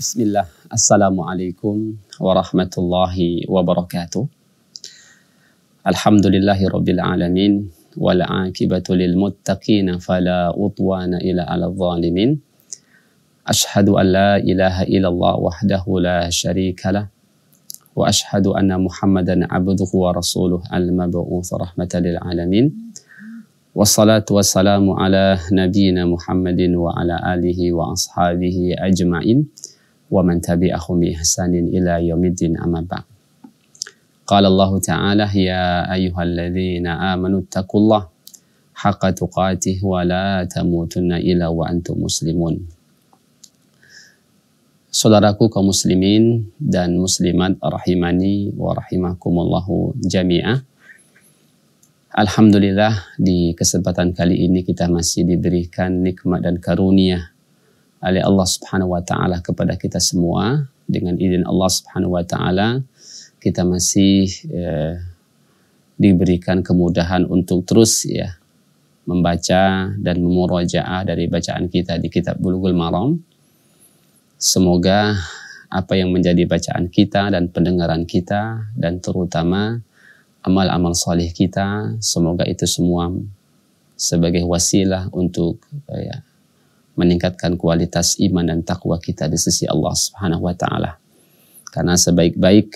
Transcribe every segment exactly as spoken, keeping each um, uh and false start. Bismillah, assalamualaikum warahmatullahi wabarakatuh. Alhamdulillahi rabbil alamin, wal aqibatu lil muttaqin, fala udwana illa 'alal zalimin. Ashhadu an la ilaha illallah wahdahu la syarikalah, wa ashhadu anna Muhammadan 'abduhu wa rasuluhu al-mab'uts rahmatan lil alamin. Wassalatu wassalamu ala nabiyina Muhammadin wa ala alihi wa ashabihi ajma'in wa man tabi'ahum bi ihsanin ila yaumiddin amma ba'd. Qala Allah ta'ala, ya ayyuhalladzina amanu taqullaha haqqa tuqatih wa la tamutunna illa wa antum muslimun. Saudaraku kaum muslimin dan muslimat rahimani wa rahimakumullahu jami'ah. Alhamdulillah, di kesempatan kali ini kita masih diberikan nikmat dan karunia oleh Allah Subhanahu wa taala kepada kita semua. Dengan izin Allah Subhanahu wa taala, kita masih eh, diberikan kemudahan untuk terus ya membaca dan memurajaah dari bacaan kita di kitab Bulughul Maram. Semoga apa yang menjadi bacaan kita dan pendengaran kita dan terutama amal-amal soleh kita, semoga itu semua sebagai wasilah untuk ya, meningkatkan kualitas iman dan takwa kita di sisi Allah Subhanahu wa taala. Karena sebaik-baik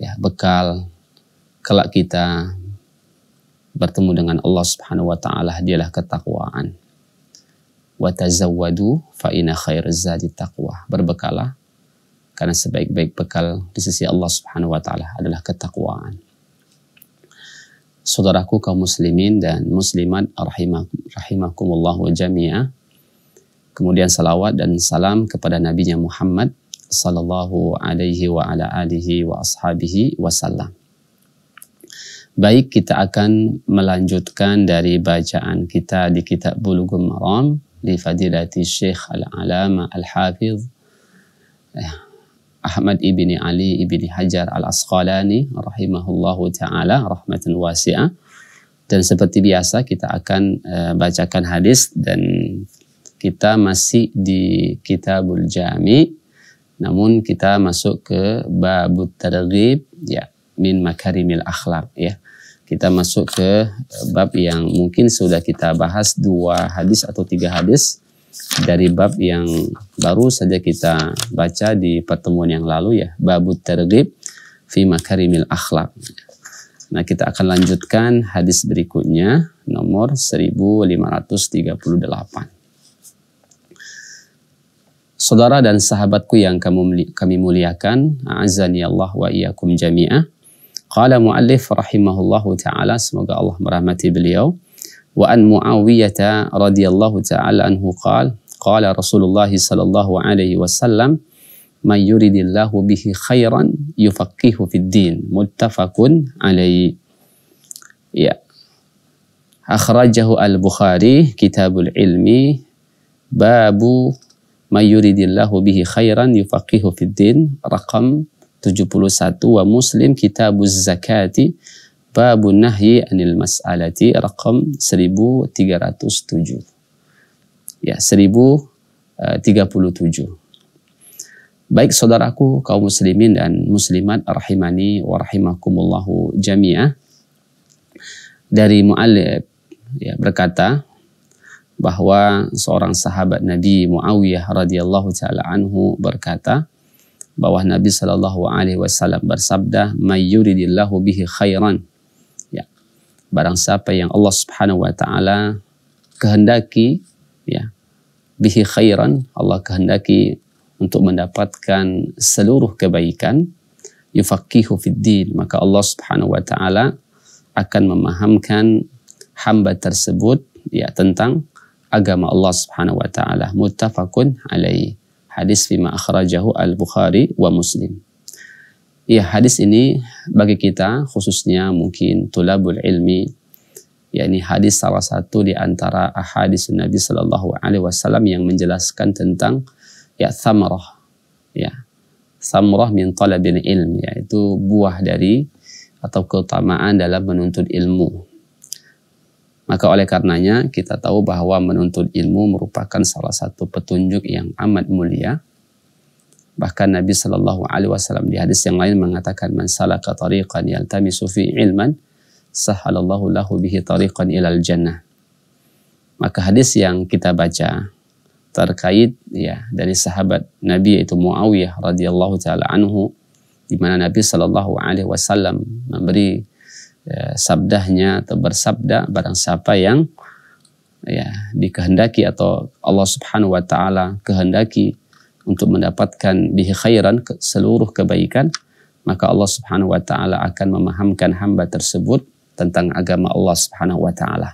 ya bekal kelak kita bertemu dengan Allah Subhanahu wa taala dialah ketakwaan. Wa tazawwadu fa inna khairaz zadi taqwa. Berbekalah karena sebaik-baik bekal di sisi Allah Subhanahu wa taala adalah ketakwaan. Saudaraku kaum muslimin dan muslimat rahimakumullahu jami'ah. Kemudian salawat dan salam kepada nabinya Muhammad sallallahu alaihi wa ala alihi wa ashabihi wasallam. Baik, kita akan melanjutkan dari bacaan kita di kitab Bulughul Maram li fadilati Syekh Al-Alama Al-Hafiz Ahmad ibni Ali ibni Hajar al-Asqalani rahimahullahu ta'ala rahmatan wasi'ah. Dan seperti biasa kita akan uh, bacakan hadis dan kita masih di Kitabul Jami, namun kita masuk ke Babut Targhib ya min Makarimil Akhlaq ya. Kita masuk ke bab yang mungkin sudah kita bahas dua hadis atau tiga hadis dari bab yang baru saja kita baca di pertemuan yang lalu ya, Babut Targhib fi Makarimil Akhlaq. Nah, kita akan lanjutkan hadis berikutnya nomor seribu lima ratus tiga puluh delapan. Saudara dan sahabatku yang kami muliakan, a'azzani Allah wa iyyakum jami'ah. Qala mu'allif rahimahullahu taala, semoga Allah merahmati beliau. Wa an Muawiyah radhiyallahu ta'ala anhu qala qala Rasulullah sallallahu alaihi wasallam may yuridillahu bihi khairan yufaqihu fid din muttafaqun alaihi. Ya, akhrajahu al-Bukhari Kitabul Ilmi babu may yuridillahu bihi khairan yufaqihu fid din rakam tujuh puluh satu wa Muslim Kitabuz Zakati Babun Nahyi Anil Mas'alati Rakam seribu tiga ratus tujuh. Ya, seribu tiga puluh tujuh. Baik saudaraku kaum muslimin dan muslimat rahimani wa rahimakumullahu jami'ah. Dari mu'allif ya, berkata bahwa seorang sahabat Nabi Muawiyah radhiyallahu taala anhu berkata bahwa Nabi sallallahu alaihi wasallam bersabda may yuridillahu bihi khairan. Barang siapa yang Allah Subhanahu wa taala kehendaki ya bihi khairan, Allah kehendaki untuk mendapatkan seluruh kebaikan, yufaqihu fid din, maka Allah Subhanahu wa taala akan memahamkan hamba tersebut ya tentang agama Allah Subhanahu wa taala. Muttafaqun alaihi. Hadis fima akhrajahu al-Bukhari wa Muslim. Ya, hadis ini bagi kita khususnya mungkin tulabul ilmi, yakni hadis salah satu di antara ahadits Nabi sallallahu alaihi wasallam yang menjelaskan tentang ya thamrah. Ya. Thamrah min talabil ilmi, yaitu buah dari atau keutamaan dalam menuntut ilmu. Maka oleh karenanya kita tahu bahwa menuntut ilmu merupakan salah satu petunjuk yang amat mulia Bahkan Nabi Shallallahu Alaihi Wasallam di hadis yang lain mengatakan, "Man salaka tariqan yaltamisu fi ilman, sahalallahu lahu bihi tariqan ilal jannah." Maka hadis yang kita baca terkait ya dari sahabat Nabi yaitu Muawiyah radhiyallahu taala anhu, di mana Nabi Shallallahu Alaihi Wasallam memberi ya, sabdahnya atau bersabda, barang siapa yang ya dikehendaki atau Allah Subhanahu Wa Taala kehendaki untuk mendapatkan bihi khairan, seluruh kebaikan, maka Allah Subhanahu Wa Taala akan memahamkan hamba tersebut tentang agama Allah Subhanahu Wa Taala.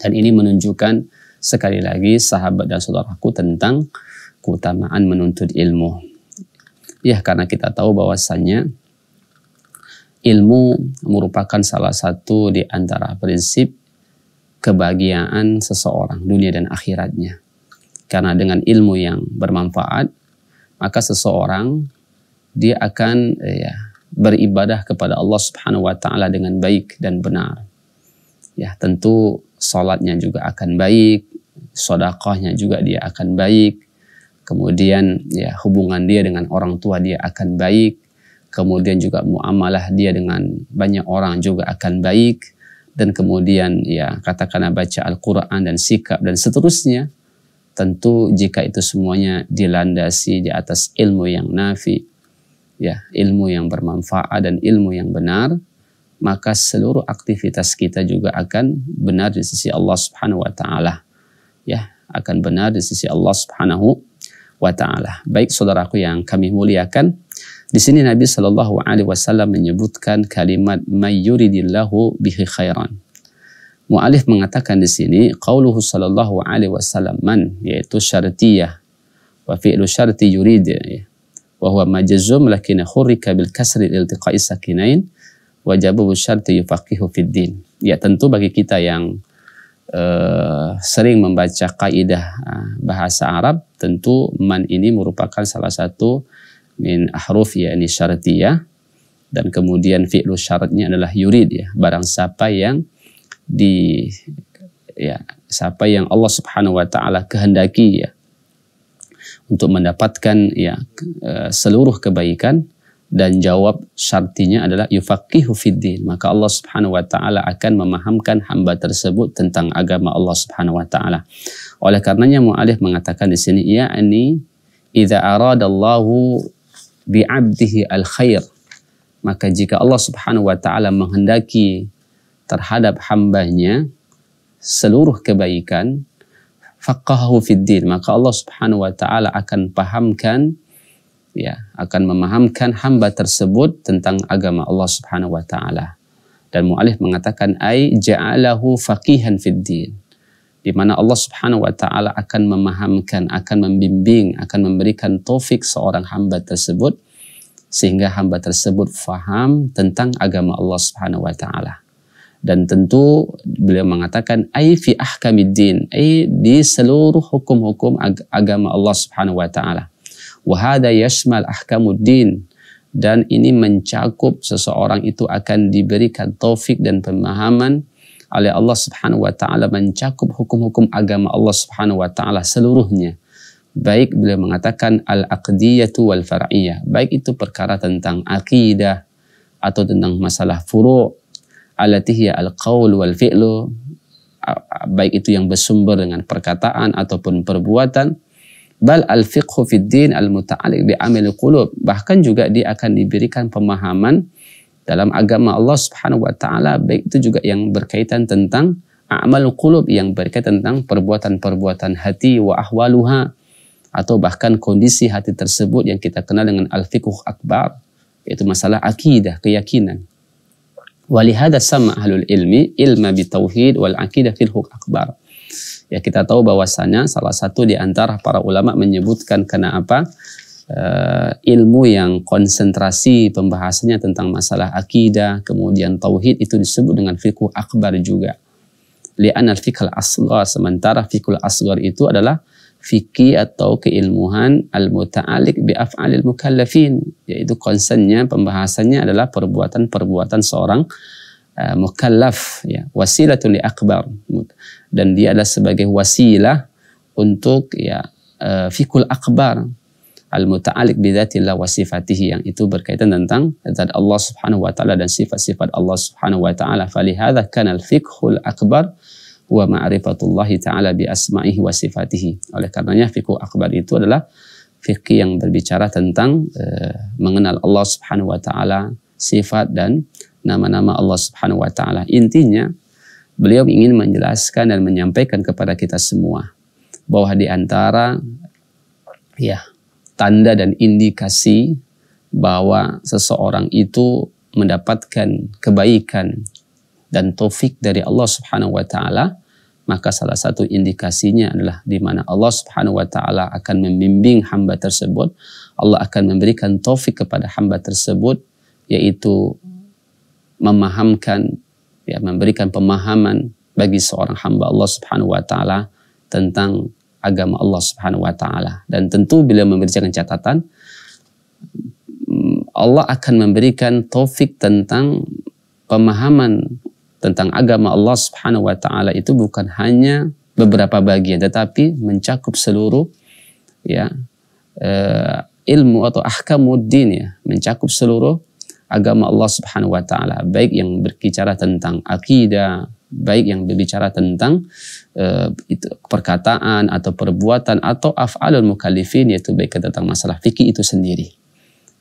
Dan ini menunjukkan sekali lagi sahabat dan saudaraku tentang keutamaan menuntut ilmu. Ya, karena kita tahu bahwasannya ilmu merupakan salah satu di antara prinsip kebahagiaan seseorang dunia dan akhiratnya. Karena dengan ilmu yang bermanfaat, maka seseorang dia akan ya, beribadah kepada Allah Subhanahu Wa Taala dengan baik dan benar. Ya, tentu sholatnya juga akan baik, sedekahnya juga dia akan baik, kemudian ya hubungan dia dengan orang tua dia akan baik, kemudian juga muamalah dia dengan banyak orang juga akan baik, dan kemudian ya katakanlah baca Al-Quran dan sikap dan seterusnya. Tentu jika itu semuanya dilandasi di atas ilmu yang nafi, ya ilmu yang bermanfaat dan ilmu yang benar, maka seluruh aktivitas kita juga akan benar di sisi Allah Subhanahu Wa Taala, ya akan benar di sisi Allah Subhanahu Wa Taala. Baik saudaraku yang kami muliakan, di sini Nabi Shallallahu Alaihi Wasallam menyebutkan kalimat "Mayyuridillahu bihi khairan". Mu'alif mengatakan di sini qauluhu sallallahu alaihi wasallam man, yaitu syartiyah wa fi'lu syarti yurid wa huwa majzum lakin khurrika bil kasri iltiqa'i sakinain wa jabu syarti yufaqihu fid din. Ya, tentu bagi kita yang uh, sering membaca kaidah bahasa Arab, tentu man ini merupakan salah satu min ahruf yakni syartiyah, dan kemudian fi'lu syaratnya adalah yurid, ya barang siapa yang di ya siapa yang Allah Subhanahu Wa Taala kehendaki ya untuk mendapatkan ya seluruh kebaikan, dan jawab syartinya adalah yufaqihu fiddin, maka Allah Subhanahu Wa Taala akan memahamkan hamba tersebut tentang agama Allah Subhanahu Wa Taala. Oleh karenanya mu'alif mengatakan di sini ya'ni idza aradallahu bi 'abdihi al khair, maka jika Allah Subhanahu Wa Taala menghendaki terhadap hambanya seluruh kebaikan, faqahahu fiddin, maka Allah Subhanahu Wa Taala akan pahamkan, ya akan memahamkan hamba tersebut tentang agama Allah Subhanahu Wa Taala. Dan mu'alif mengatakan ai ja'alahu faqihan fiddin, di mana Allah Subhanahu Wa Taala akan memahamkan, akan membimbing, akan memberikan taufik seorang hamba tersebut sehingga hamba tersebut faham tentang agama Allah Subhanahu Wa Taala. Dan tentu beliau mengatakan ai fi ahkamiddin, ai di seluruh hukum-hukum ag agama Allah Subhanahu Wa Taala. Wa hada yashmal ahkamuddin, dan ini mencakup seseorang itu akan diberikan taufik dan pemahaman oleh Allah Subhanahu Wa Taala mencakup hukum-hukum agama Allah Subhanahu Wa Taala seluruhnya. Baik beliau mengatakan al-aqdiyatu wal far'iyah, baik itu perkara tentang akidah atau tentang masalah furu', alatihi al-qaul wal fi'lu, baik itu yang bersumber dengan perkataan ataupun perbuatan, bal al-fiqhu fid din al-muta'alliq bi amil qulub, bahkan juga dia akan diberikan pemahaman dalam agama Allah Subhanahu Wa Taala, baik itu juga yang berkaitan tentang amal qulub, yang berkaitan tentang perbuatan-perbuatan hati, wa ahwaluha, atau bahkan kondisi hati tersebut yang kita kenal dengan al-fiqhu akbar, yaitu masalah akidah, keyakinan. Walihada sama ahlul ilmi ilma bitauhid wal aqidah fil hukum akbar. Ya, kita tahu bahwasanya salah satu di antara para ulama menyebutkan kenapa uh, ilmu yang konsentrasi pembahasannya tentang masalah akidah kemudian tauhid itu disebut dengan fiqh akbar juga. Li'anna al-fiqh al-asghar, sementara fiqh al-asghar itu adalah fikih atau keilmuan al-muta'alliq bi af'alil mukallafin, yaitu konsennya pembahasannya adalah perbuatan-perbuatan seorang uh, mukallaf, ya wasilatul li akbar, dan dia adalah sebagai wasilah untuk ya uh, fikul akbar, al-muta'alliq bi dzatillah wa sifatihi, yang itu berkaitan tentang zat Allah Subhanahu wa taala dan sifat-sifat Allah Subhanahu wa taala. Falihadza kana al-fiqhul akbar wa ma'rifatullahi taala bi asma'ihi wa sifatihi. Oleh karenanya fiqh akbar itu adalah fikih yang berbicara tentang e, mengenal Allah Subhanahu wa taala, sifat dan nama-nama Allah Subhanahu wa taala. Intinya beliau ingin menjelaskan dan menyampaikan kepada kita semua bahwa di antara ya tanda dan indikasi bahwa seseorang itu mendapatkan kebaikan dan taufik dari Allah Subhanahu wa taala, maka salah satu indikasinya adalah di mana Allah Subhanahu wa taala akan membimbing hamba tersebut, Allah akan memberikan taufik kepada hamba tersebut, yaitu memahamkan, ya, memberikan pemahaman bagi seorang hamba Allah Subhanahu wa taala tentang agama Allah Subhanahu wa taala. Dan tentu bila memberikan catatan, Allah akan memberikan taufik tentang pemahaman tentang agama Allah Subhanahu wa taala itu bukan hanya beberapa bagian, tetapi mencakup seluruh ya eh, ilmu atau ahkamuddin, ya, mencakup seluruh agama Allah Subhanahu wa taala, baik yang berbicara tentang akidah, baik yang berbicara tentang eh, itu, perkataan atau perbuatan atau af'alul mukallifin, yaitu baik tentang masalah fikih itu sendiri.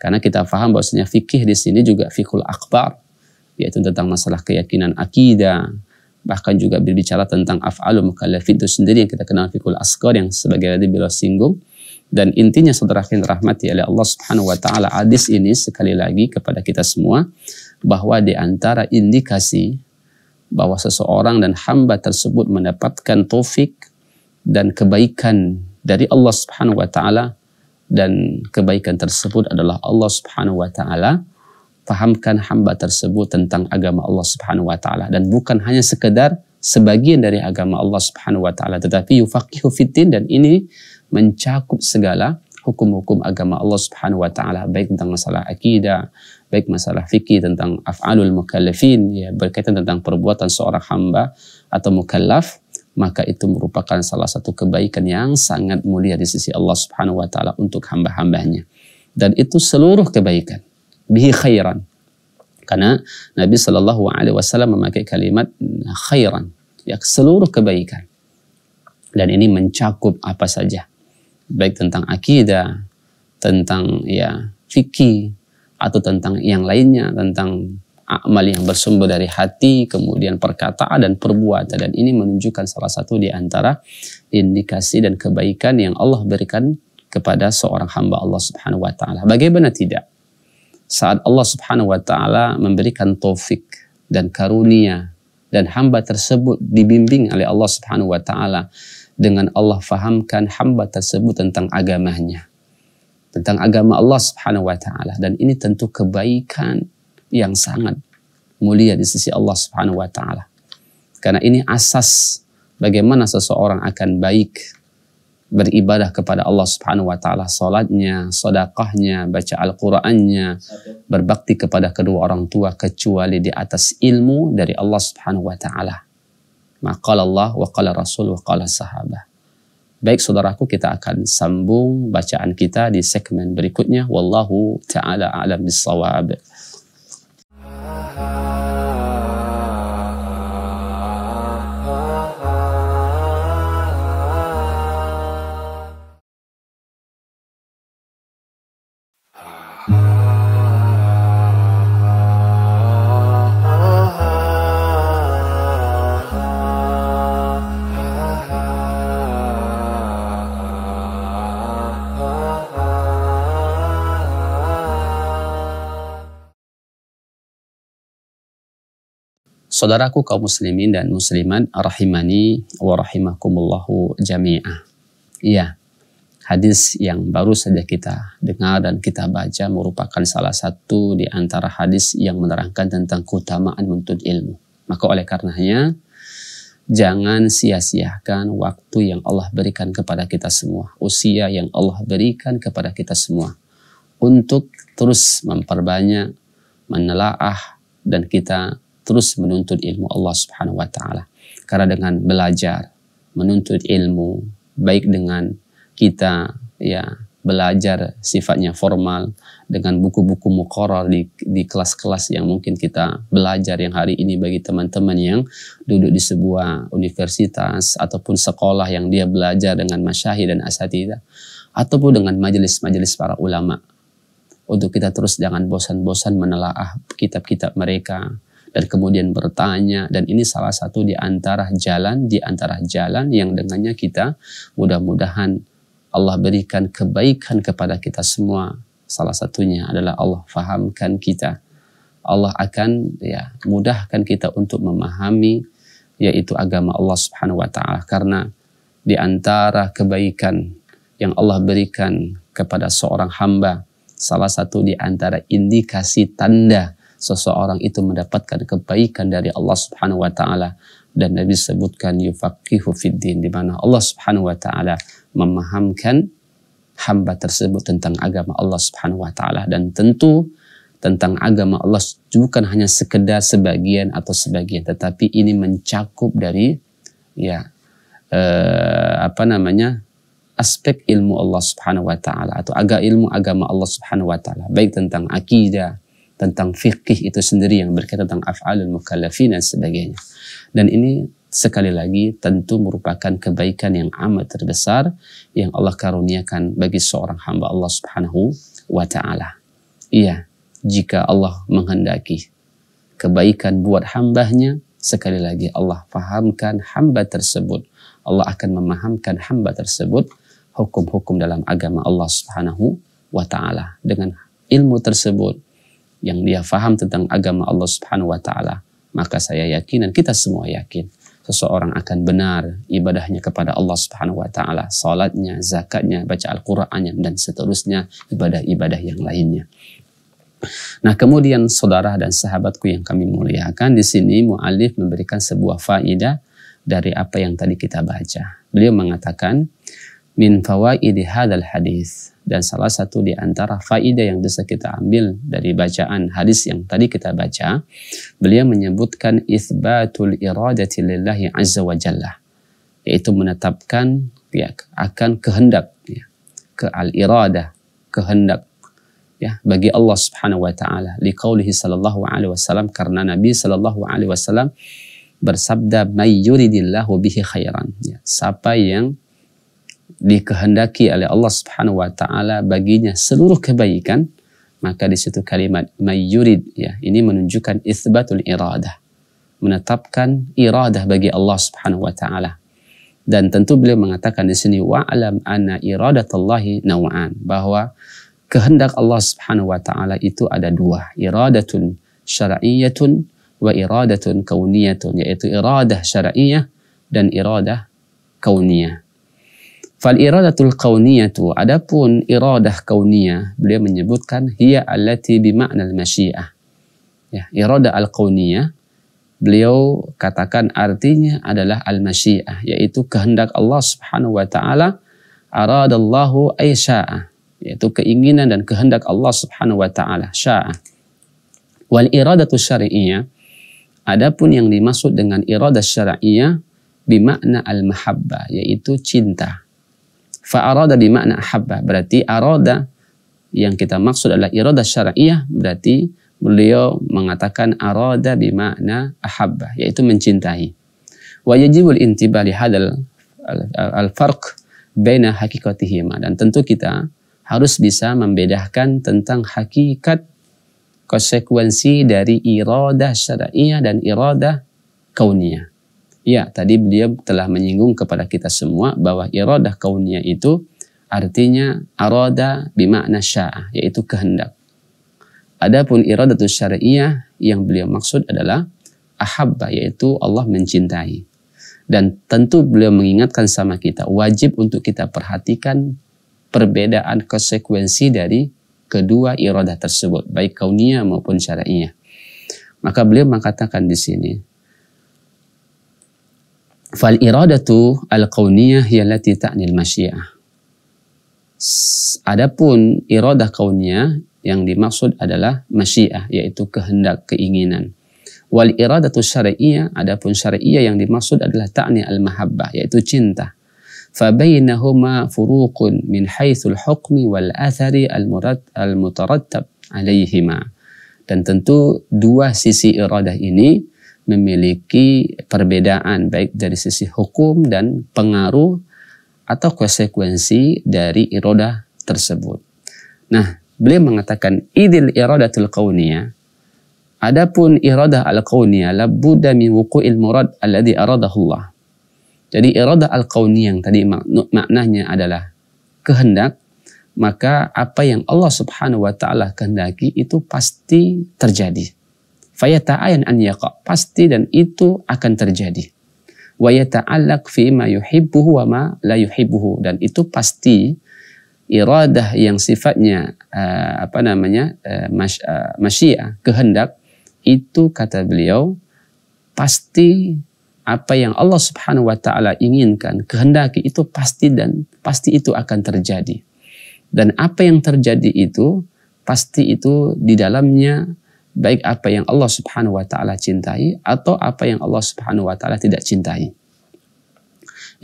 Karena kita paham bahwasanya fikih di sini juga fikul akbar, yaitu tentang masalah keyakinan akidah, bahkan juga berbicara tentang af'alul mukallafin itu sendiri yang kita kenal fikul asghar yang sebagai tadi beliau singgung. Dan intinya saudaraku rahmati oleh Allah Subhanahu wa taala, hadis ini sekali lagi kepada kita semua bahwa di antara indikasi bahwa seseorang dan hamba tersebut mendapatkan taufik dan kebaikan dari Allah Subhanahu wa taala, dan kebaikan tersebut adalah Allah Subhanahu wa taala. Pahamkan hamba tersebut tentang agama Allah Subhanahu wa taala, dan bukan hanya sekedar sebagian dari agama Allah Subhanahu wa taala, tetapi yufaqihu fiddin, dan ini mencakup segala hukum-hukum agama Allah Subhanahu wa taala, baik tentang masalah akidah, baik masalah fikih tentang af'alul mukallafin, ya, berkaitan tentang perbuatan seorang hamba atau mukallaf, maka itu merupakan salah satu kebaikan yang sangat mulia di sisi Allah Subhanahu wa taala untuk hamba-hambanya. Dan itu seluruh kebaikan, bihi khairan. Karena Nabi Shallallahu alaihi wasallam memakai kalimat khairan, ya, seluruh kebaikan. Dan ini mencakup apa saja, baik tentang akidah, tentang ya fikih, atau tentang yang lainnya, tentang amal yang bersumber dari hati, kemudian perkataan dan perbuatan. Dan ini menunjukkan salah satu di antara indikasi dan kebaikan yang Allah berikan kepada seorang hamba Allah Subhanahu wa taala. Bagaimana tidak? Saat Allah Subhanahu wa taala memberikan taufik dan karunia, dan hamba tersebut dibimbing oleh Allah Subhanahu wa taala, dengan Allah fahamkan hamba tersebut tentang agamanya, tentang agama Allah Subhanahu wa taala, dan ini tentu kebaikan yang sangat mulia di sisi Allah Subhanahu wa taala. Karena ini asas bagaimana seseorang akan baik beribadah kepada Allah Subhanahu wa taala, salatnya, sedekahnya, baca Al-Qur'annya, berbakti kepada kedua orang tua, kecuali di atas ilmu dari Allah Subhanahu wa taala. Maka Allah wa qala Rasul wa qala sahabah. Baik saudaraku, kita akan sambung bacaan kita di segmen berikutnya. Wallahu ta'ala a'lam bis-shawab. Saudaraku kaum muslimin dan muslimat rahimani wa rahimakumullahu jami'ah. Iya, hadis yang baru saja kita dengar dan kita baca merupakan salah satu di antara hadis yang menerangkan tentang keutamaan menuntut ilmu. Maka oleh karenanya, jangan sia-siakan waktu yang Allah berikan kepada kita semua, usia yang Allah berikan kepada kita semua, untuk terus memperbanyak, menelaah, dan kita terus menuntut ilmu Allah Subhanahu wa taala. Karena dengan belajar, menuntut ilmu, baik dengan kita ya belajar sifatnya formal dengan buku-buku muqarrar di, di kelas-kelas yang mungkin kita belajar yang hari ini bagi teman-teman yang duduk di sebuah universitas ataupun sekolah yang dia belajar dengan masyayikh dan asatidzah ataupun dengan majelis-majelis para ulama, untuk kita terus jangan bosan-bosan menelaah kitab-kitab mereka dan kemudian bertanya. Dan ini salah satu di antara jalan di antara jalan yang dengannya kita mudah-mudahan Allah berikan kebaikan kepada kita semua. Salah satunya adalah Allah fahamkan kita. Allah akan ya mudahkan kita untuk memahami yaitu agama Allah Subhanahu wa taala, karena di antara kebaikan yang Allah berikan kepada seorang hamba, salah satu di antara indikasi tanda seseorang itu mendapatkan kebaikan dari Allah Subhanahu wa taala, dan Nabi sebutkan yufaqihu fiddin, di mana Allah Subhanahu wa taala memahamkan hamba tersebut tentang agama Allah Subhanahu wa taala. Dan tentu tentang agama Allah bukan hanya sekedar sebagian atau sebagian, tetapi ini mencakup dari ya eh, apa namanya aspek ilmu Allah Subhanahu wa taala atau agak ilmu agama Allah Subhanahu wa taala, baik tentang akidah, tentang fikih itu sendiri yang berkaitan tentang af'alul mukallafin dan sebagainya. Dan ini sekali lagi tentu merupakan kebaikan yang amat terbesar yang Allah karuniakan bagi seorang hamba Allah Subhanahu wa taala. Iya, jika Allah menghendaki kebaikan buat hambanya, sekali lagi Allah fahamkan hamba tersebut. Allah akan memahamkan hamba tersebut hukum-hukum dalam agama Allah Subhanahu wa taala. Dengan ilmu tersebut yang dia faham tentang agama Allah Subhanahu wa taala, maka saya yakin dan kita semua yakin seseorang akan benar ibadahnya kepada Allah Subhanahu wa taala, salatnya, zakatnya, baca Al-Qur'annya dan seterusnya, ibadah-ibadah yang lainnya. Nah, kemudian saudara dan sahabatku yang kami muliakan, di sini muallif memberikan sebuah faedah dari apa yang tadi kita baca. Beliau mengatakan min fawaidi hadal hadis, dan salah satu di antara faedah yang bisa kita ambil dari bacaan hadis yang tadi kita baca, beliau menyebutkan itsbatul iradati lillahi azza wa jalla, yaitu menetapkan ya akan kehendak ya, ke al iradah, kehendak ya bagi Allah Subhanahu wa taala, liqaulihi sallallahu alaihi wasallam, karena Nabi sallallahu alaihi wasallam bersabda may yuridillahu bihi khairan, ya, siapa yang dikehendaki oleh Allah Subhanahu wa taala baginya seluruh kebaikan, maka di situ kalimat mayyurid ya ini menunjukkan itsbatul iradah, menetapkan iradah bagi Allah Subhanahu wa taala. Dan tentu beliau mengatakan di sini wa'lam anna iradatallahi naw'an, bahwa kehendak Allah Subhanahu wa taala itu ada dua, iradatun syar'iyyatun wa iradatun kauniyatun, yaitu iradah syar'iyyah dan iradah kauniyah. Fal iradatul kauniyatu, adapun iradah kauniyah, beliau menyebutkan hiya allati bima'nal masyiah. Ya, iradah al-kauniyah beliau katakan artinya adalah al-masyiah, yaitu kehendak Allah Subhanahu wa taala, aradallahu ay syaa'a, yaitu keinginan dan kehendak Allah Subhanahu wa taala, syaa'a. Wal iradatu syar'iyyah, adapun yang dimaksud dengan iradah syar'iyyah bimakna al-mahabbah, yaitu cinta. Fa'arada bimakna ahabbah, berarti arada yang kita maksud adalah irada syar'iyah, berarti beliau mengatakan arada bimakna ahabbah, yaitu mencintai. Wa yajibul intibah li hadal al-farq baina haqiqatihima, dan tentu kita harus bisa membedakan tentang hakikat konsekuensi dari irada syar'iyah dan irada kauniyah. Ya, tadi beliau telah menyinggung kepada kita semua bahwa iradah kauniyah itu artinya arada bimakna sya'ah, yaitu kehendak. Adapun iradatu syar'iyyah yang beliau maksud adalah ahabba, yaitu Allah mencintai. Dan tentu beliau mengingatkan sama kita, wajib untuk kita perhatikan perbedaan konsekuensi dari kedua iradah tersebut, baik kauniyah maupun syar'iyyah. Maka beliau mengatakan di sini fal iradatu al-kauniyah hiya allati ta'nil masyiah. Adapun iradah kauniyah yang dimaksud adalah masyiah, yaitu kehendak, keinginan. Wal iradatu syar'iyyah, adapun syar'iyyah yang dimaksud adalah ta'ni al-mahabbah, yaitu cinta. فَبَيْنَهُمَا فُرُوقٌ مِنْ حَيْثُ الْحُكْمِ وَالْأَثَرِ الْمُتَرَتَّبِ عَلَيْهِمَا. Dan tentu dua sisi iradah ini memiliki perbedaan baik dari sisi hukum dan pengaruh atau konsekuensi dari iradah tersebut. Nah, beliau mengatakan idil iradatul kauniyah. Adapun iradah al-kauniyah labudda min wuqu'il murad alladhi aradahullah. Jadi iradah al-kauniyah yang tadi maknanya adalah kehendak, maka apa yang Allah Subhanahu wa taala kehendaki itu pasti terjadi. Fayata'ayan an yaqa, pasti dan itu akan terjadi. Wa yata'allaq fi ma yuhibbuhu wa ma la yuhibbuhu, dan itu pasti iradah yang sifatnya uh, apa namanya uh, mas, uh, masyiah, kehendak, itu kata beliau pasti apa yang Allah Subhanahu wa taala inginkan, kehendaki itu pasti dan pasti itu akan terjadi. Dan apa yang terjadi itu pasti itu di dalamnya baik apa yang Allah Subhanahu wa taala cintai atau apa yang Allah Subhanahu wa taala tidak cintai.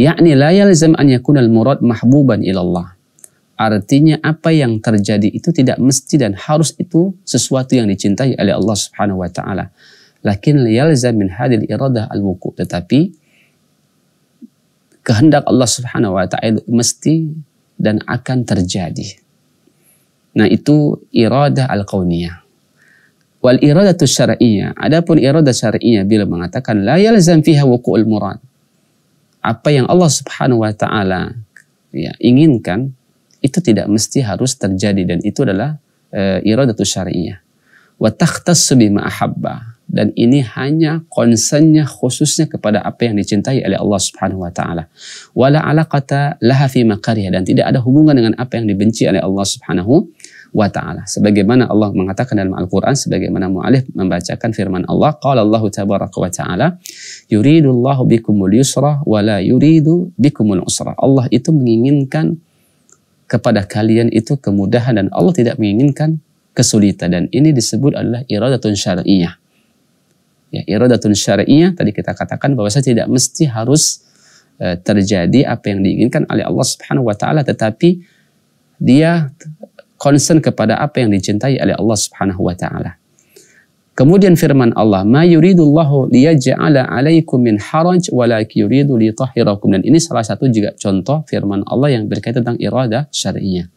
Yakni la yalzam an yakunal murad mahbuban ilallah. Artinya apa yang terjadi itu tidak mesti dan harus itu sesuatu yang dicintai oleh Allah Subhanahu wa taala. Lakin yalzam min hadil iradah al-wuqu', tetapi kehendak Allah Subhanahu wa taala mesti dan akan terjadi. Nah, itu iradah al-kauniyah. Wal iradatu syar'iyyah, adapun iradah syar'iyyah bila mengatakan la yalzam fiha wuqu'ul murad. Apa yang Allah Subhanahu wa taala ya inginkan itu tidak mesti harus terjadi, dan itu adalah e, iradatu syar'iyyah. Wa takhtassu bima ahabba, dan ini hanya konsennya khususnya kepada apa yang dicintai oleh Allah Subhanahu wa taala. Wala alaqata laha fi makariha, dan tidak ada hubungan dengan apa yang dibenci oleh Allah Subhanahu wa ta'ala. Sebagaimana Allah mengatakan dalam Al-Quran, sebagaimana mu'alif membacakan firman Allah, qala Allahu tabaraka wa ta'ala, yuridu Allahu bikumul yusra wa la yuridu bikumul usra. Allah itu menginginkan kepada kalian itu kemudahan, dan Allah tidak menginginkan kesulitan. Dan ini disebut adalah iradatun syar'iyah. Ya, iradatun syar'iyah tadi kita katakan bahwa saya tidak mesti harus uh, terjadi apa yang diinginkan oleh Allah Subhanahu wa ta'ala, tetapi dia concern kepada apa yang dicintai oleh Allah Subhanahu wa taala. Kemudian firman Allah, "Ma yuridullahu liyaj'ala 'alaikum min haraj walaki yuridu litahhirakum." Dan ini salah satu juga contoh firman Allah yang berkaitan tentang iradah syar'iyyah.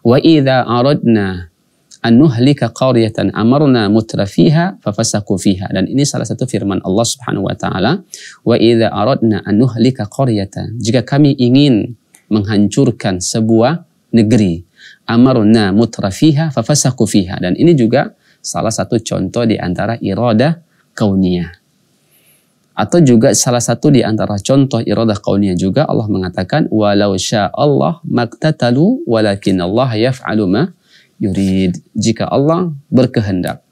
"Wa idza aradna an nuhlika qaryatan amarna mutrafiha fafasaqu fiha." Dan ini salah satu firman Allah Subhanahu wa taala, "Wa idza aradna an nuhlika qaryatan." Jika kami ingin menghancurkan sebuah negeri, amarna mutrafiha fafasaqu fiha, dan ini juga salah satu contoh di antara iradah kauniyah. Atau juga salah satu di antara contoh iradah kauniyah juga Allah mengatakan walau syaa Allah maktatalu walakin Allah yaf'alu ma yurid. Jika Allah berkehendak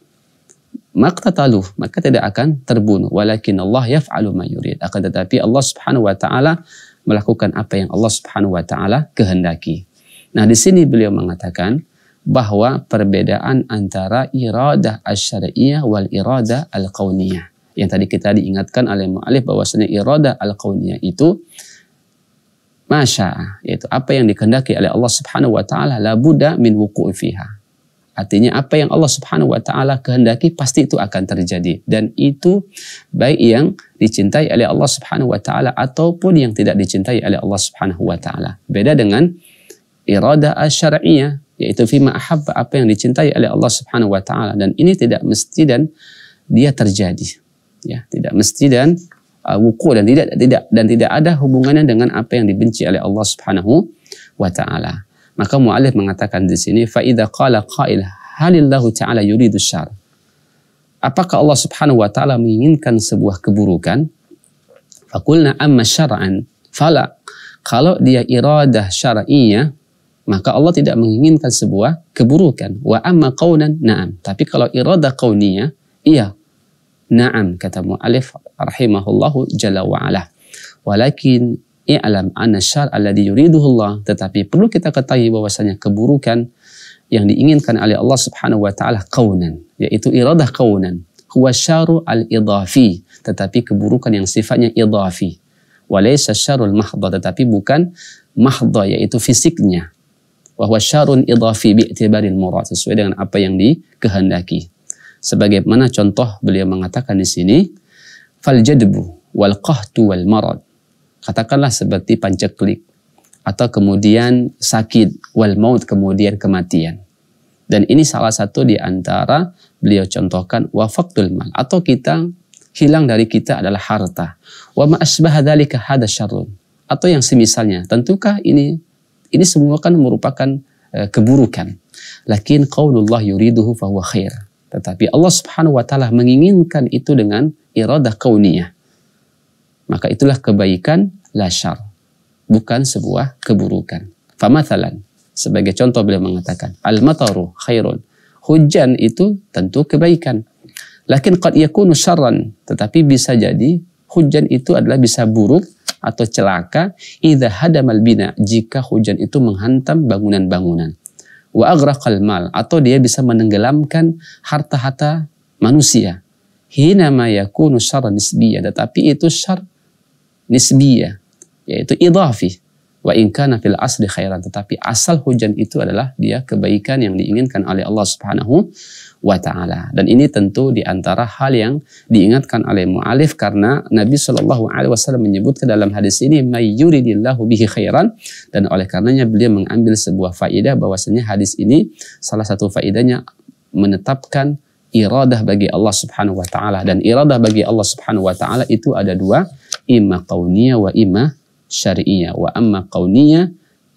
maktatalu, maka tidak akan terbunuh, walakin Allah yaf'alu ma yurid, akan tetapi Allah Subhanahu wa taala melakukan apa yang Allah Subhanahu wa taala kehendaki. Nah, di sini beliau mengatakan bahwa perbedaan antara iradah asy-syar'iyyah wal iradah al-kauniyah. Yang tadi kita diingatkan oleh mu'allif bahwasanya iradah al-kauniyah itu masya'a, yaitu apa yang dikehendaki oleh Allah Subhanahu wa taala la budda min wuqu'i fiha. Artinya apa yang Allah Subhanahu wa taala kehendaki pasti itu akan terjadi, dan itu baik yang dicintai oleh Allah Subhanahu wa taala ataupun yang tidak dicintai oleh Allah Subhanahu wa taala. Beda dengan iradah asy-syar'iyyah, yaitu fima ahabba, apa yang dicintai oleh Allah Subhanahu wa taala, dan ini tidak mesti dan dia terjadi, ya, tidak mesti dan uh, wuku, dan tidak tidak dan tidak ada hubungannya dengan apa yang dibenci oleh Allah Subhanahu wa taala. Maka mu'allif mengatakan di sini fa idza qala qail halillahu ta'ala yuridu syarr, apakah Allah Subhanahu wa taala menginginkan sebuah keburukan? Faqulna amma syar'an fala, kalau dia iradah syar'iyyah maka Allah tidak menginginkan sebuah keburukan. Wa amma qaunan na'am. Tapi kalau iradah kauniyah, iya. Na'am, kata mu'allif rahimahullahu jalla wa ala. Walakin i'lam anna syar'a alladhi yuriduhu Allah. Tetapi perlu kita ketahui bahwasanya keburukan yang diinginkan oleh Allah Subhanahu wa taala kaunan, yaitu iradah kaunan. Huwa syar'u al-idhafi, tetapi keburukan yang sifatnya idhafi. walaysa syarrul mahdha, tetapi bukan mahdha yaitu fisiknya. Wa huwa syarrun idhafi bi'tibaril murad, sesuai dengan apa yang dikehendaki. Sebagaimana contoh beliau mengatakan di sini, fal jadbu wal qahtu wal marad, katakanlah seperti panceklik atau kemudian sakit, wal maut, kemudian kematian. Dan ini salah satu di antara beliau contohkan, wa faqdul mal, atau kita hilang dari kita adalah harta. Wa ma asbaha dzalika hada syarrun, atau yang semisalnya. Tentukah ini ini semua kan merupakan e, keburukan. Lakin qaulullah yuriduhu fa huwa khair. Tetapi Allah Subhanahu wa taala menginginkan itu dengan iradah kauniyah. Maka itulah kebaikan, la syarr, bukan sebuah keburukan. Fa mathalan, sebagai contoh beliau mengatakan, al-mataru khairun, hujan itu tentu kebaikan. Lakin qad yakunu syarran, tetapi bisa jadi hujan itu adalah bisa buruk atau celaka, idza hadamal bina, jika hujan itu menghantam bangunan-bangunan. Wa aghraqal mal, atau dia bisa menenggelamkan harta-harta manusia. Hinama yakunu syarran nisbiyah, tetapi itu syarr nisbiyah, yaitu idhafi. Wa in kana fil asli khairan, tetapi asal hujan itu adalah dia kebaikan yang diinginkan oleh Allah Subhanahu wa taala. Dan ini tentu di antara hal yang diingatkan oleh mu'alif, karena Nabi Shallallahu alaihi wasallam menyebut ke dalam hadis ini may yuridillahu bihi khairan, dan oleh karenanya beliau mengambil sebuah faidah bahwasanya hadis ini salah satu faidahnya menetapkan iradah bagi Allah Subhanahu wa taala, dan iradah bagi Allah Subhanahu wa taala itu ada dua, imma qauniyah wa imma syari'iyah. Wa amma kauniyah,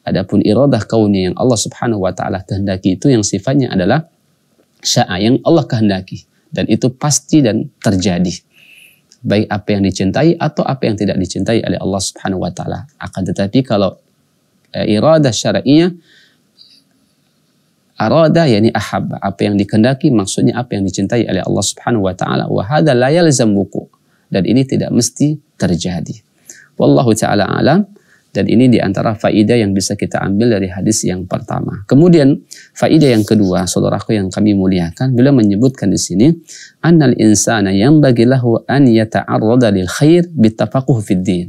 adapun iradah kauniyah yang Allah Subhanahu wa taala kehendaki itu yang sifatnya adalah syaa, yang Allah kehendaki, dan itu pasti dan terjadi, baik apa yang dicintai atau apa yang tidak dicintai oleh Allah Subhanahu wa taala. Akan tetapi kalau e, iradah syari'iyah, arada yakni ahabba, apa yang dikehendaki maksudnya apa yang dicintai oleh Allah Subhanahu wa taala, wa hadza la yalzam wuku, dan ini tidak mesti terjadi. Wallahu ta'ala alam. Dan ini diantara faidah yang bisa kita ambil dari hadis yang pertama. Kemudian faidah yang kedua, saudaraku yang kami muliakan, beliau menyebutkan di sini, annal insana yang bagilahu an yata'arrada lil khair bitafaquh fid din.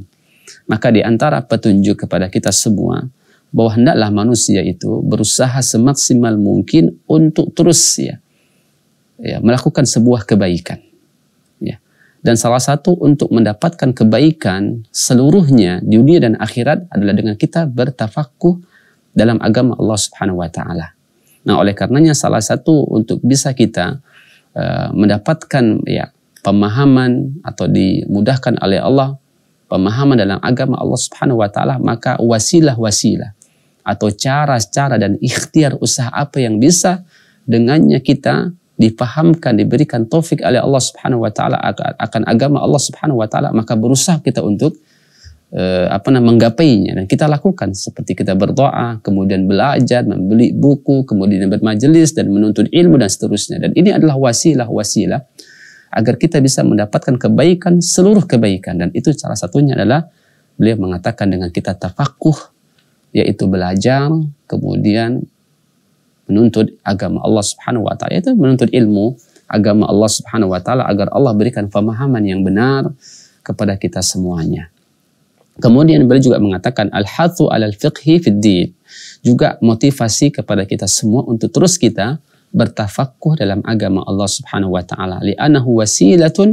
Maka diantara petunjuk kepada kita semua bahwa hendaklah manusia itu berusaha semaksimal mungkin untuk terus ya, ya melakukan sebuah kebaikan. Dan salah satu untuk mendapatkan kebaikan seluruhnya di dunia dan akhirat adalah dengan kita bertafakuh dalam agama Allah Subhanahu wa taala. Nah, oleh karenanya salah satu untuk bisa kita uh, mendapatkan ya pemahaman atau dimudahkan oleh Allah pemahaman dalam agama Allah Subhanahu wa taala, maka wasilah-wasilah atau cara-cara dan ikhtiar usaha apa yang bisa dengannya kita dipahamkan, diberikan taufik oleh Allah Subhanahu wa taala akan agama Allah Subhanahu wa taala, maka berusaha kita untuk eh, apa namanya menggapainya, dan kita lakukan seperti kita berdoa, kemudian belajar, membeli buku, kemudian bermajelis dan menuntut ilmu dan seterusnya. Dan ini adalah wasilah-wasilah agar kita bisa mendapatkan kebaikan, seluruh kebaikan, dan itu salah satunya adalah beliau mengatakan dengan kita tafakuh, yaitu belajar, kemudian menuntut agama Allah Subhanahu wa taala, itu menuntut ilmu agama Allah Subhanahu wa taala, agar Allah berikan pemahaman yang benar kepada kita semuanya. Kemudian beliau juga mengatakan al-hathu 'alal fiqhi fid din, juga motivasi kepada kita semua untuk terus kita bertafakuh dalam agama Allah Subhanahu wa taala, li'annahu wasilatun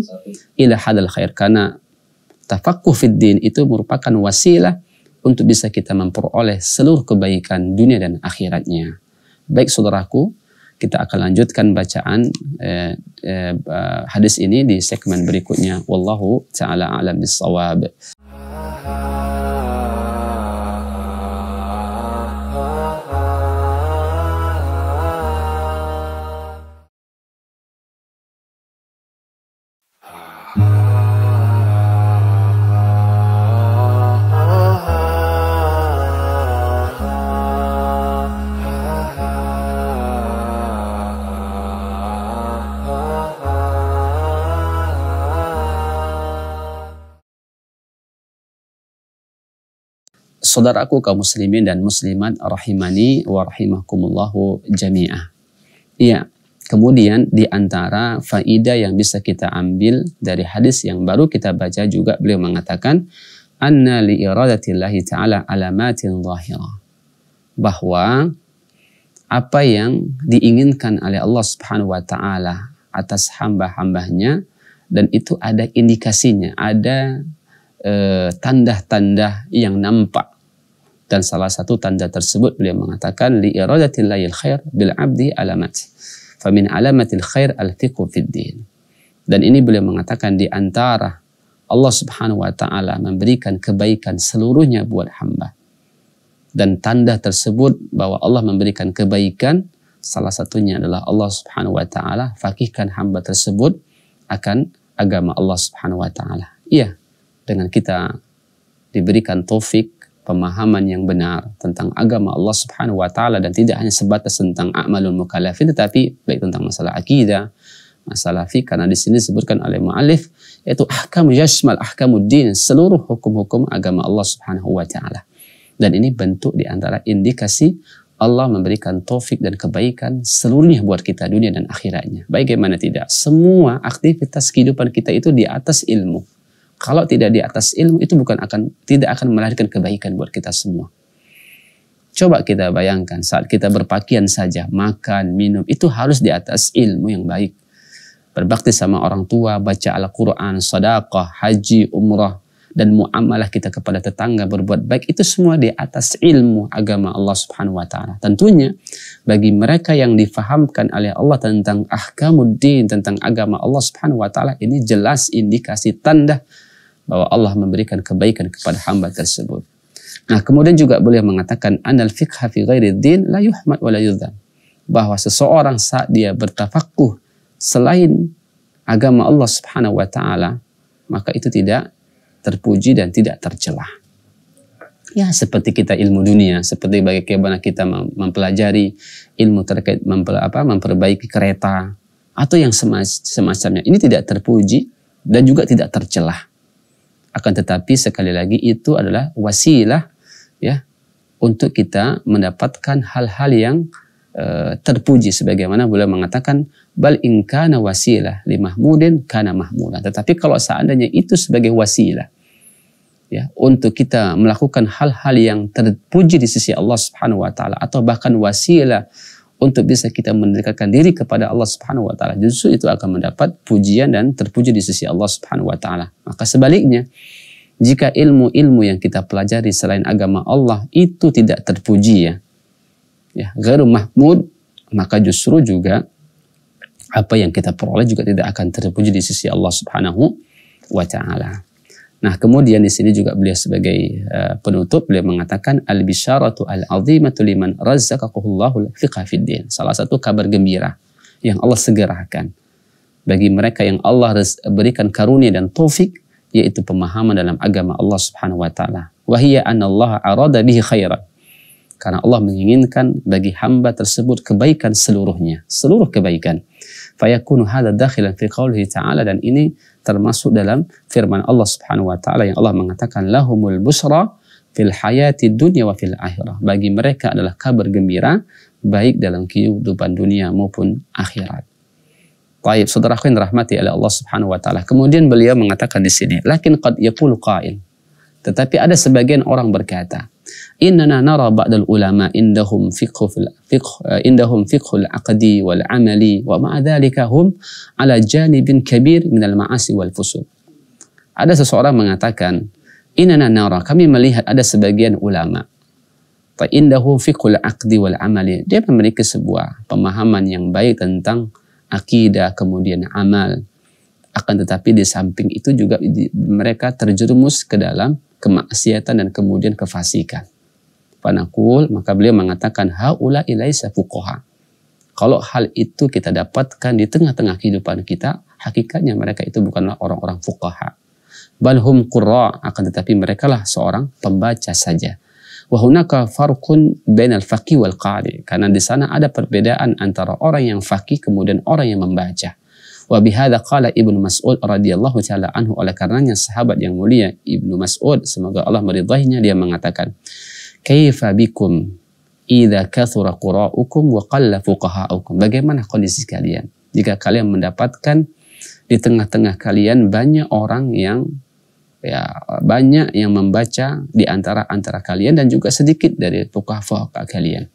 ila hadal khair, karena tafakuh fid din itu merupakan wasilah untuk bisa kita memperoleh seluruh kebaikan dunia dan akhiratnya. Baik saudaraku, kita akan lanjutkan bacaan eh, eh, hadis ini di segmen berikutnya. Wallahu ta'ala a'lam bis-shawab. Saudaraku kaum muslimin dan muslimat rahimani wa rahimakumullahu jami'ah. Iya, kemudian di antara faidah yang bisa kita ambil dari hadis yang baru kita baca juga beliau mengatakan anna li iradatillahi ta'ala alamatin zahirah, bahwa apa yang diinginkan oleh Allah Subhanahu wa ta'ala atas hamba-hambanya, dan itu ada indikasinya, ada tanda-tanda eh, yang nampak. Dan salah satu tanda tersebut beliau mengatakan li iradatillayil khair bil abdi alamat, famin alamatil khair al-fiqhu fid din. Dan ini beliau mengatakan di antara Allah Subhanahu wa ta'ala memberikan kebaikan seluruhnya buat hamba, dan tanda tersebut bahwa Allah memberikan kebaikan salah satunya adalah Allah Subhanahu wa ta'ala fakihkan hamba tersebut akan agama Allah Subhanahu wa ta'ala. Iya, dengan kita diberikan taufik pemahaman yang benar tentang agama Allah Subhanahu wa ta'ala, dan tidak hanya sebatas tentang a'malul mukallafin, tetapi baik tentang masalah akidah, masalah fikih, karena di sini disebutkan oleh mu'alif yaitu ahkam yashmal ahkamuddin, seluruh hukum-hukum agama Allah Subhanahu wa ta'ala. Dan ini bentuk di antara indikasi Allah memberikan taufik dan kebaikan seluruhnya buat kita dunia dan akhiratnya. Bagaimana tidak, semua aktivitas kehidupan kita itu di atas ilmu. Kalau tidak di atas ilmu, itu bukan akan tidak akan melahirkan kebaikan buat kita semua. Coba kita bayangkan saat kita berpakaian saja, makan, minum, itu harus di atas ilmu yang baik. Berbakti sama orang tua, baca Al-Quran, sedekah, haji, umrah, dan muamalah kita kepada tetangga, berbuat baik, itu semua di atas ilmu agama Allah Subhanahu wa ta'ala. Tentunya bagi mereka yang difahamkan oleh Allah tentang ahkamuddin, tentang agama Allah Subhanahu wa ta'ala, ini jelas indikasi tanda bahwa Allah memberikan kebaikan kepada hamba tersebut. Nah, kemudian juga beliau mengatakan anal fiqha fi ghairi din la yuhmad wa la yudham, bahwa seseorang saat dia bertafakuh selain agama Allah Subhanahu wa ta'ala, maka itu tidak terpuji dan tidak tercelah. Ya, seperti kita ilmu dunia, seperti bagaimana kita mempelajari ilmu terkait memper, apa, memperbaiki kereta atau yang semacamnya. Ini tidak terpuji dan juga tidak tercelah. Akan tetapi sekali lagi itu adalah wasilah, ya, untuk kita mendapatkan hal-hal yang e, terpuji. Sebagaimana beliau mengatakan bal in kana wasilah li mahmudin kana mahmudan. Tetapi kalau seandainya itu sebagai wasilah, ya, untuk kita melakukan hal-hal yang terpuji di sisi Allah Subhanahu wa ta'ala, atau bahkan wasilah untuk bisa kita mendekatkan diri kepada Allah Subhanahu wa ta'ala, justru itu akan mendapat pujian dan terpuji di sisi Allah Subhanahu wa ta'ala. Maka sebaliknya, jika ilmu-ilmu yang kita pelajari selain agama Allah itu tidak terpuji, ya, ya ghairu mahmud, maka justru juga apa yang kita peroleh juga tidak akan terpuji di sisi Allah Subhanahu wa ta'ala. Nah, kemudian di sini juga beliau sebagai uh, penutup beliau mengatakan al-bisyaratu al-azimatu liman razzaqahullahu al-fiqha fid-din. Salah satu kabar gembira yang Allah segerakan bagi mereka yang Allah berikan karunia dan taufik, yaitu pemahaman dalam agama Allah Subhanahu wa taala. Wa hiya anna Allah arada bihi khairan. Karena Allah menginginkan bagi hamba tersebut kebaikan seluruhnya, seluruh kebaikan. Fayakunu hadza dakhilan fi qaulihi ta'ala, dan ini termasuk dalam firman Allah Subhanahu wa ta'ala yang Allah mengatakan lahumul busra fil hayati dunya wa fil akhirah. Bagi mereka adalah kabar gembira baik dalam kehidupan dunia maupun akhirat. Baik, saudaraku yang dirahmati oleh Allah Subhanahu wa ta'ala. Kemudian beliau mengatakan di sini, lakin qad yaqulu qa'il. Tetapi ada sebagian orang berkata, innana nara ba'dal ulama indahum fiqhu fil fiqh indahum fiqhul aqdi wal amali wa ma'a dzalika hum ala janibin kabir minal ma'asi wal fusuq. Ada seseorang mengatakan, innana nara, kami melihat ada sebagian ulama, fa indahum fiqhul aqdi wal amali, dia memiliki sebuah pemahaman yang baik tentang akidah kemudian amal. Akan tetapi di samping itu juga mereka terjerumus ke dalam kemaksiatan dan kemudian kefasikan. Panakul, maka beliau mengatakan haula ilaisa fuqaha. Kalau hal itu kita dapatkan di tengah-tengah kehidupan kita, hakikatnya mereka itu bukanlah orang-orang fuqaha. Balhum qurra, akan tetapi mereka lah seorang pembaca saja. Wa hunaka farqun bainal faqih wal qari, karena di sana ada perbedaan antara orang yang faqih kemudian orang yang membaca. Wa bihadza qala Ibn Mas'ud radhiyallahu ta'ala anhu, oleh karenanya sahabat yang mulia Ibn Mas'ud semoga Allah meridhainya, dia mengatakan kaifa bikum idza kathura qura'ukum wa qalla fuqaha'ukum, bagaimana kondisi kalian jika kalian mendapatkan di tengah-tengah kalian banyak orang yang ya banyak yang membaca di antara antara kalian dan juga sedikit dari fuqaha kalian.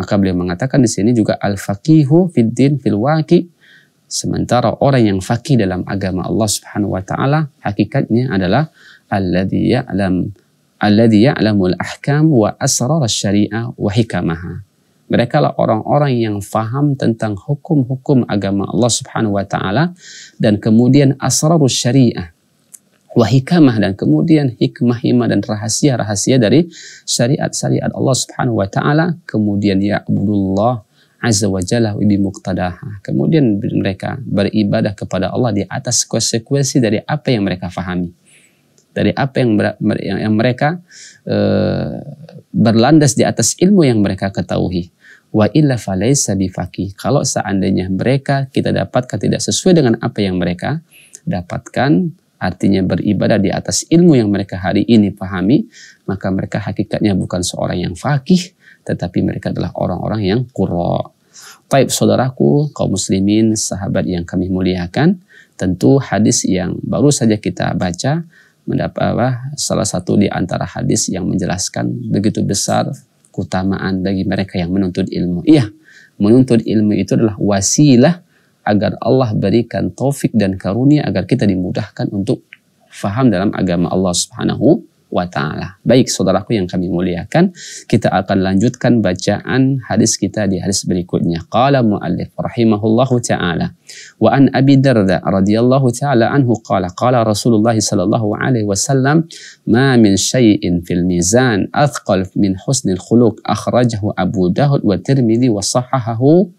Maka beliau mengatakan di sini juga al-faqihu fid din fil waqi'. Sementara orang yang faqih dalam agama Allah Subhanahu wa taala hakikatnya adalah alladzi ya'lam alladzi ya'lamul ahkam wa asrar asy-syari'ah wa hikamaha. Mereka lah orang-orang yang faham tentang hukum-hukum agama Allah Subhanahu wa taala dan kemudian asrarus syari'ah wa hikamah dan kemudian hikmah-hikmah dan rahasia-rahasia dari syariat-syariat Allah Subhanahu wa taala, kemudian ya'budullah azza wa jalla bi muqtadaha. Kemudian mereka beribadah kepada Allah di atas konsekuensi dari apa yang mereka fahami, dari apa yang yang mereka e, berlandas di atas ilmu yang mereka ketahui. Wa illa falaysa bifaqih. Kalau seandainya mereka kita dapatkan tidak sesuai dengan apa yang mereka dapatkan, artinya beribadah di atas ilmu yang mereka hari ini pahami, maka mereka hakikatnya bukan seorang yang faqih, tetapi mereka adalah orang-orang yang qurra. Baik saudaraku, kaum muslimin, sahabat yang kami muliakan, tentu hadis yang baru saja kita baca mendapat salah satu di antara hadis yang menjelaskan begitu besar keutamaan bagi mereka yang menuntut ilmu. Iya, menuntut ilmu itu adalah wasilah agar Allah berikan taufik dan karunia agar kita dimudahkan untuk faham dalam agama Allah Subhanahu wa ta'ala. Baik saudaraku yang kami muliakan, kita akan lanjutkan bacaan hadis kita di hadis berikutnya. Qala mu'allif rahimahullahu ta'ala wa an Abi Darda radhiyallahu ta'ala anhu qala qala Rasulullah sallallahu alaihi wasallam ma min syai'in fil mizan athqal min husnil khuluq akhrajahu Abu Daud wa Tirmizi wa sahahahu.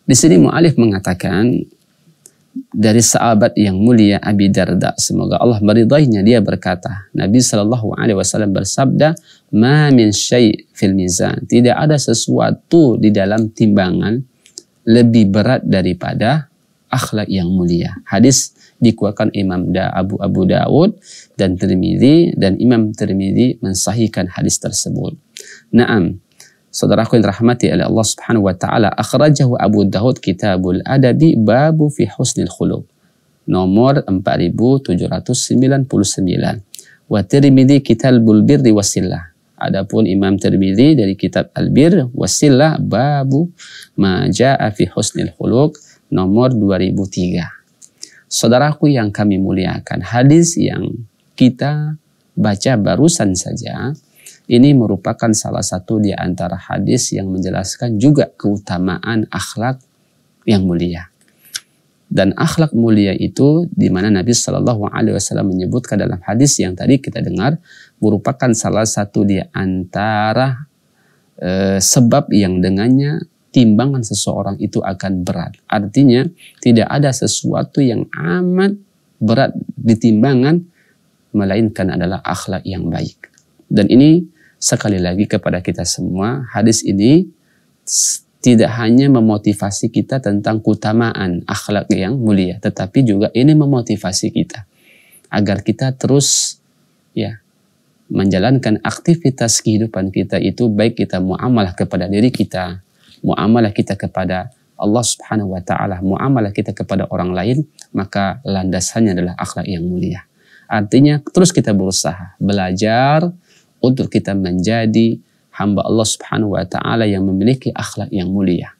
Di sini mu'allif mengatakan dari sahabat yang mulia Abi Darda, semoga Allah meridainya, dia berkata, Nabi Shallallahu Alaihi Wasallam bersabda, "Ma min syai' fil mizan." Tidak ada sesuatu di dalam timbangan lebih berat daripada akhlak yang mulia. Hadis dikuatkan Imam da Abu Abu Daud dan Tirmizi, dan Imam Tirmizi mensahihkan hadis tersebut. Naam. Saudaraku yang dirahmati oleh Allah Subhanahu wa taala, akhrajahu Abu Daud Kitabul Adabi babu fi husnil khuluq nomor empat ribu tujuh ratus sembilan puluh sembilan wa Tirmizi Kitabul Birri Wasillah. Adapun Imam Tirmizi dari Kitab Al-Bir Wasillah babu ma jaa fi husnil khuluq nomor dua ribu tiga. Saudaraku yang kami muliakan, hadis yang kita baca barusan saja ini merupakan salah satu di antara hadis yang menjelaskan juga keutamaan akhlak yang mulia. Dan akhlak mulia itu di mana Nabi Shallallahu Alaihi Wasallam menyebutkan dalam hadis yang tadi kita dengar merupakan salah satu di antara e, sebab yang dengannya timbangan seseorang itu akan berat. Artinya tidak ada sesuatu yang amat berat di timbangan melainkan adalah akhlak yang baik. Dan ini sekali lagi kepada kita semua, hadis ini tidak hanya memotivasi kita tentang keutamaan akhlak yang mulia, tetapi juga ini memotivasi kita agar kita terus ya menjalankan aktivitas kehidupan kita itu, baik kita muamalah kepada diri kita, muamalah kita kepada Allah Subhanahu wa taala, muamalah kita kepada orang lain, maka landasannya adalah akhlak yang mulia. Artinya terus kita berusaha belajar untuk kita menjadi hamba Allah Subhanahu wa taala yang memiliki akhlak yang mulia.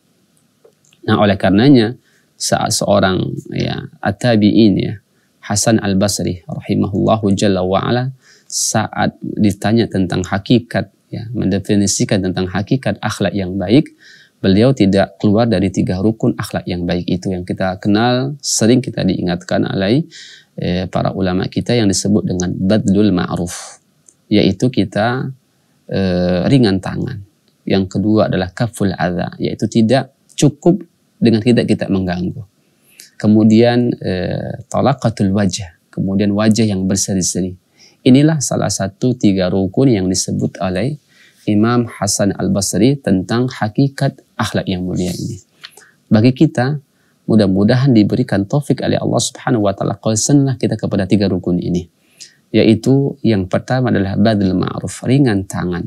Nah, oleh karenanya saat seorang ya at-tabi'in ya Hasan al-Basri rahimahullahu jalla wa ala saat ditanya tentang hakikat ya mendefinisikan tentang hakikat akhlak yang baik, beliau tidak keluar dari tiga rukun akhlak yang baik itu yang kita kenal, sering kita diingatkan oleh eh, para ulama kita yang disebut dengan badlul ma'ruf, yaitu kita e, ringan tangan. Yang kedua adalah kaful adha, yaitu tidak cukup dengan tidak kita mengganggu. Kemudian e, talaqatul wajah, kemudian wajah yang berseri-seri. Inilah salah satu tiga rukun yang disebut oleh Imam Hasan al-Basri tentang hakikat akhlak yang mulia ini. Bagi kita mudah-mudahan diberikan taufik oleh Allah Subhanahu wa taala, konsenlah kita kepada tiga rukun ini. Yaitu yang pertama adalah badl ma'ruf, ringan tangan.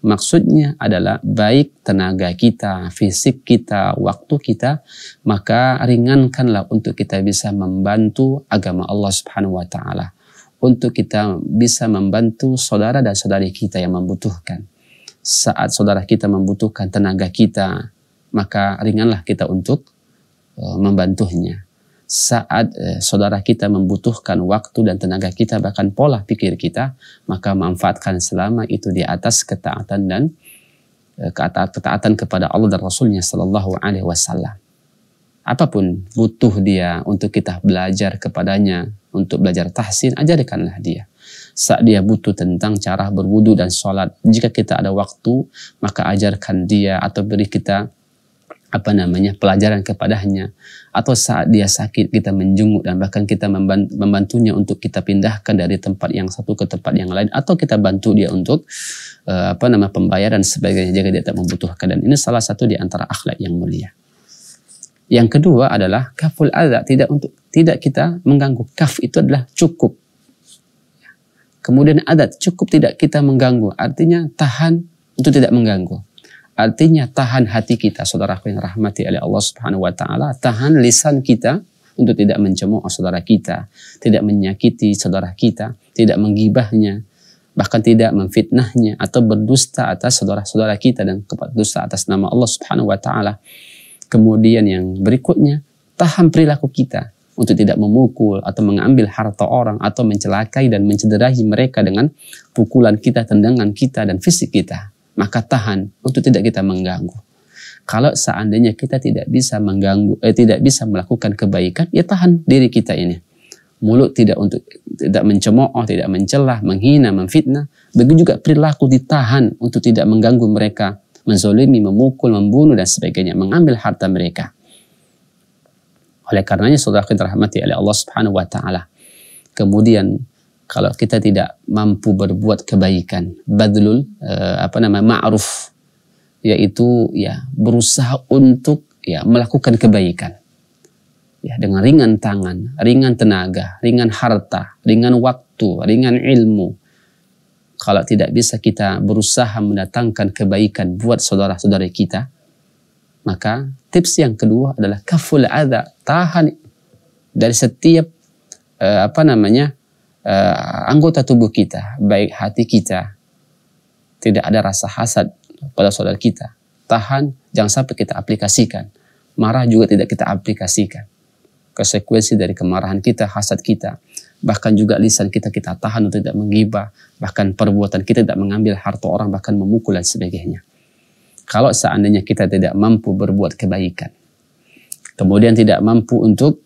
Maksudnya adalah baik tenaga kita, fisik kita, waktu kita, maka ringankanlah untuk kita bisa membantu agama Allah Subhanahu wa taala. untuk kita bisa membantu saudara dan saudari kita yang membutuhkan. Saat saudara kita membutuhkan tenaga kita, maka ringanlah kita untuk uh, membantunya. Saat uh, saudara kita membutuhkan waktu dan tenaga kita, bahkan pola pikir kita, maka manfaatkan selama itu di atas ketaatan dan uh, ketaatan kepada Allah dan Rasulnya Sallallahu Alaihi Wasallam. Apapun butuh dia untuk kita belajar kepadanya, untuk belajar tahsin, ajarkanlah dia. Saat dia butuh tentang cara berwudu dan sholat, jika kita ada waktu, maka ajarkan dia atau beri kita apa namanya pelajaran kepadanya. Atau saat dia sakit, kita menjenguk dan bahkan kita membantunya untuk kita pindahkan dari tempat yang satu ke tempat yang lain, atau kita bantu dia untuk uh, apa nama pembayaran sebagainya jika dia tak membutuhkan. Dan ini salah satu di antara akhlak yang mulia. Yang kedua adalah kaful adza, tidak untuk tidak kita mengganggu. Kaf itu adalah cukup. Kemudian adat, cukup tidak kita mengganggu. Artinya tahan untuk tidak mengganggu. Artinya tahan hati kita, saudaraku yang rahmati oleh Allah Subhanahu wa taala, tahan lisan kita untuk tidak mencemooh saudara kita, tidak menyakiti saudara kita, tidak menggibahnya, bahkan tidak memfitnahnya atau berdusta atas saudara-saudara kita dan berdusta atas nama Allah Subhanahu wa taala. Kemudian yang berikutnya, tahan perilaku kita untuk tidak memukul atau mengambil harta orang atau mencelakai dan mencederai mereka dengan pukulan kita, tendangan kita, dan fisik kita. Maka tahan untuk tidak kita mengganggu. Kalau seandainya kita tidak bisa mengganggu, eh, tidak bisa melakukan kebaikan, ya tahan diri kita ini. Mulut tidak untuk tidak mencemooh, tidak mencelah, menghina, memfitnah. Begitu juga perilaku ditahan untuk tidak mengganggu mereka, menzolimi, memukul, membunuh, dan sebagainya, mengambil harta mereka. Oleh karenanya, saudara kita rahmati oleh Allah Subhanahu wa taala. Kemudian kalau kita tidak mampu berbuat kebaikan, badlul eh, apa nama ma'ruf, yaitu ya berusaha untuk ya melakukan kebaikan. Ya, dengan ringan tangan, ringan tenaga, ringan harta, ringan waktu, ringan ilmu. Kalau tidak bisa kita berusaha mendatangkan kebaikan buat saudara-saudari kita, maka tips yang kedua adalah kaful adza, tahan dari setiap uh, apa namanya uh, anggota tubuh kita, baik hati kita, tidak ada rasa hasad pada saudara kita, tahan, jangan sampai kita aplikasikan. Marah juga tidak kita aplikasikan. Konsekuensi dari kemarahan kita, hasad kita, bahkan juga lisan kita, kita tahan untuk tidak menggibah, bahkan perbuatan kita tidak mengambil harta orang, bahkan memukul dan sebagainya. Kalau seandainya kita tidak mampu berbuat kebaikan, kemudian tidak mampu untuk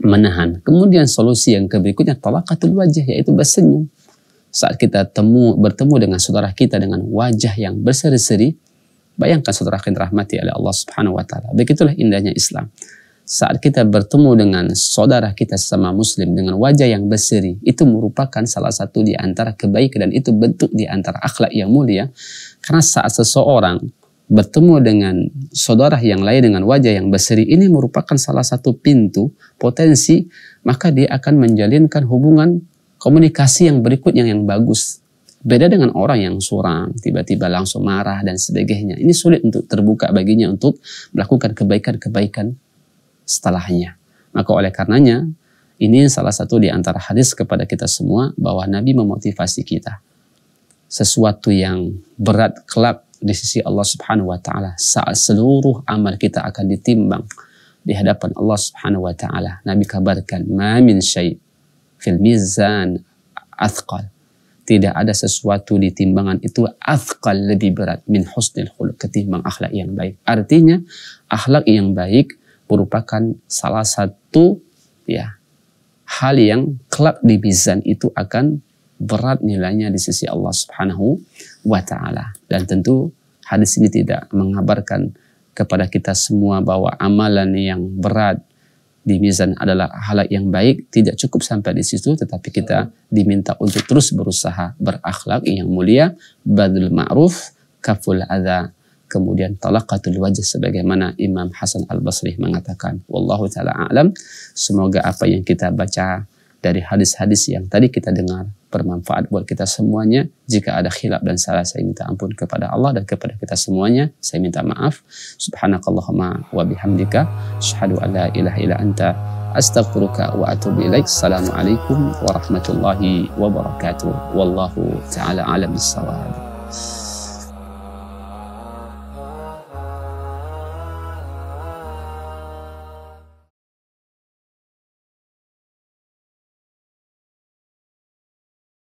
menahan, kemudian solusi yang berikutnya talaqatul wajah, yaitu bersenyum. Saat kita temu, bertemu dengan saudara kita dengan wajah yang berseri-seri, bayangkan saudara kita rahmati oleh Allah Subhanahu wa taala. Begitulah indahnya Islam. Saat kita bertemu dengan saudara kita sesama muslim dengan wajah yang berseri, itu merupakan salah satu di antara kebaikan dan itu bentuk di antara akhlak yang mulia. Karena saat seseorang bertemu dengan saudara yang lain dengan wajah yang berseri, ini merupakan salah satu pintu potensi, maka dia akan menjalinkan hubungan komunikasi yang berikutnya yang bagus. Beda dengan orang yang suram, tiba-tiba langsung marah dan sebagainya. Ini sulit untuk terbuka baginya untuk melakukan kebaikan-kebaikan setelahnya. Maka oleh karenanya, ini salah satu di antara hadis kepada kita semua, bahwa Nabi memotivasi kita. Sesuatu yang berat kelak di sisi Allah Subhanahu wa taala, saat seluruh amal kita akan ditimbang di hadapan Allah Subhanahu wa taala. Nabi kabarkan, "Ma min syai' fil mizan athqal." Tidak ada sesuatu di timbangan itu athqal, lebih berat, min husnil khuluq, ketimbang akhlak yang baik. Artinya, akhlak yang baik merupakan salah satu ya hal yang kelak di mizan itu akan berat nilainya di sisi Allah Subhanahu wa taala. Dan tentu hadis ini tidak mengabarkan kepada kita semua bahwa amalan yang berat di mizan adalah hal yang baik, tidak cukup sampai di situ, tetapi kita diminta untuk terus berusaha berakhlak yang mulia, badul ma'ruf, kaful adza, kemudian talaqatul wajah, sebagaimana Imam Hasan al-Basri mengatakan. Wallahu ta'ala a'lam. Semoga apa yang kita baca dari hadis-hadis yang tadi kita dengar bermanfaat buat kita semuanya. Jika ada khilaf dan salah, saya minta ampun kepada Allah dan kepada kita semuanya. Saya minta maaf. Subhanakallahumma wa bihamdika, asyhadu an la ilaha illa anta Astaghfiruka wa atubu ilaik. Assalamualaikum warahmatullahi wabarakatuh. Wallahu ta'ala alam bissawab.